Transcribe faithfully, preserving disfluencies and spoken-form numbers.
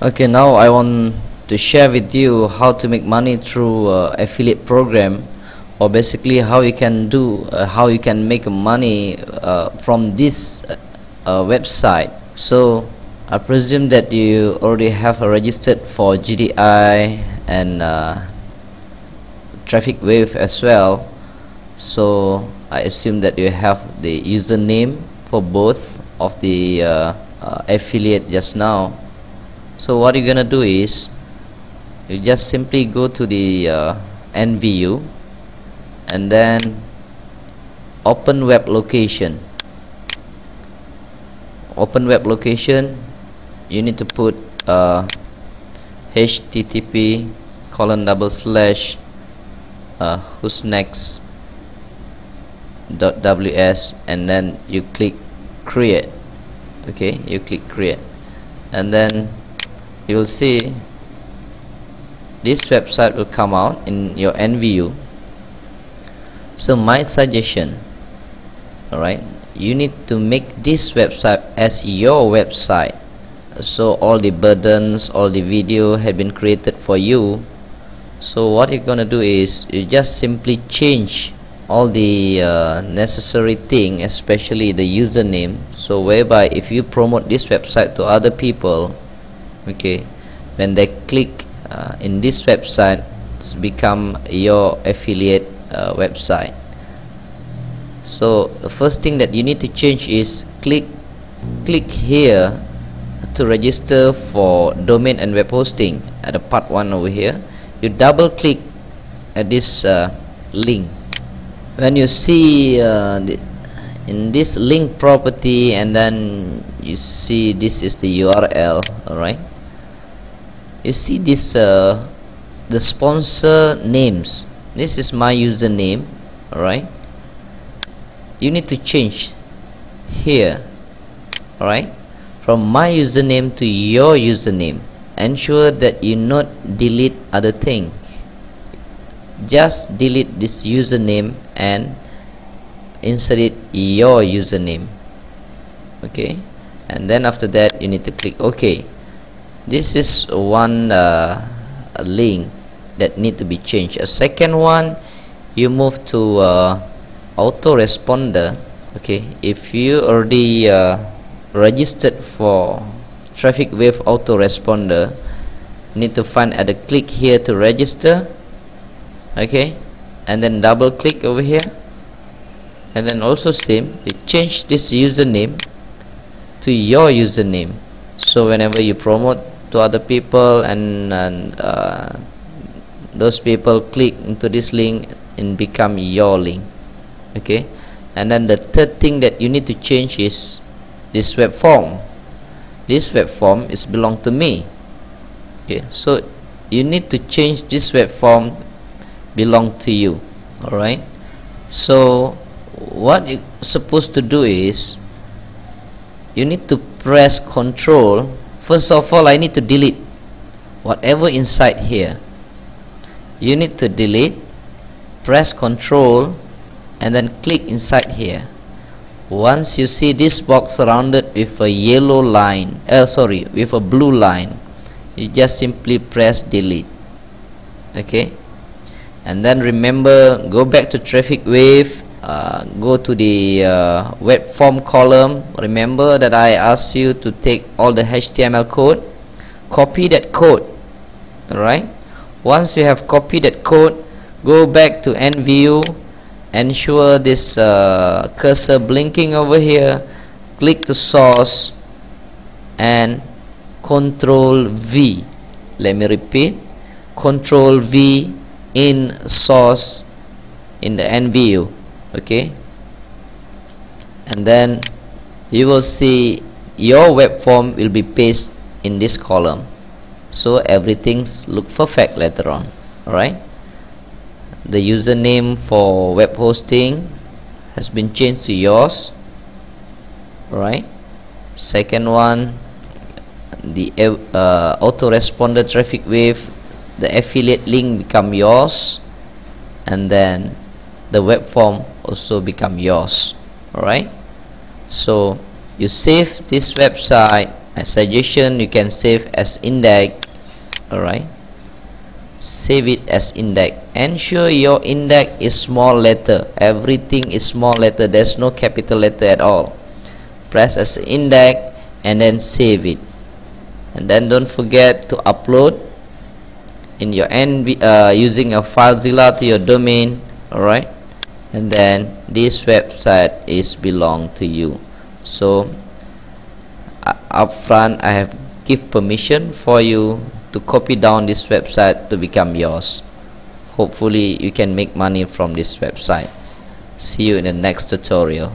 Okay, now I want to share with you how to make money through uh, affiliate program, or basically how you can do uh, how you can make money uh, from this uh, uh, website. So I presume that you already have registered for G D I and uh, TrafficWave as well, so I assume that you have the username for both of the uh, uh, affiliate just now. So what you're gonna do is you just simply go to the uh, N V U and then open web location. Open web location, you need to put uh, H T T P colon double slash uh, who's next dot ws, and then you click create. Okay, you click create, and then you will see this website will come out in your N V U. So my suggestion, alright, you need to make this website as your website, so all the burdens, all the video have been created for you. So what you're gonna do is you just simply change all the uh, necessary thing, especially the username, so whereby if you promote this website to other people, okay, when they click uh, in this website, it's become your affiliate uh, website. So the first thing that you need to change is click click here to register for domain and web hosting at the part one over here. You double click at this uh, link. When you see uh, the, in this link property, and then you see this is the U R L. Alright, you see this uh, the sponsor names, this is my username. Alright, you need to change here. Alright, from my username to your username. Ensure that you not delete other thing, just delete this username and insert it your username. Okay, and then after that you need to click OK. This is one uh, link that need to be changed. A second one, you move to uh, autoresponder. Okay, if you already uh, registered for TrafficWave autoresponder, you need to find at the click here to register. Okay, and then double click over here, and then also same, you change this username to your username, so whenever you promote to other people and, and uh, those people click into this link and become your link. Okay, and then the third thing that you need to change is this web form. This web form is belong to me. Okay, so you need to change this web form belong to you. Alright, so what you're supposed to do is you need to press control. First of all, I need to delete whatever inside here. You need to delete, press control, and then click inside here. Once you see this box surrounded with a yellow line, uh, sorry, with a blue line, you just simply press delete. Okay, and then remember, go back to TrafficWave, uh, go to the uh, web form column. Remember that I asked you to take all the H T M L code, copy that code. Alright, once you have copied that code, go back to N V U, ensure this uh, cursor blinking over here, click to source and control V. Let me repeat, control V in source in the N V U. Okay, and then you will see your web form will be pasted in this column, so everything's look perfect later on. Alright, the username for web hosting has been changed to yours. Alright, second one, the uh, autoresponder TrafficWave, the affiliate link become yours, and then the web form also become yours. Alright, so you save this website my suggestion, you can save as index. Alright, save it as index. Ensure your index is small letter. Everything is small letter. There's no capital letter at all. Press as index and then save it. And then don't forget to upload in your N V uh, using a FileZilla to your domain. Alright, and then this website is belong to you. So uh, up front I have give permission for you to copy down this website to become yours. Hopefully you can make money from this website. See you in the next tutorial.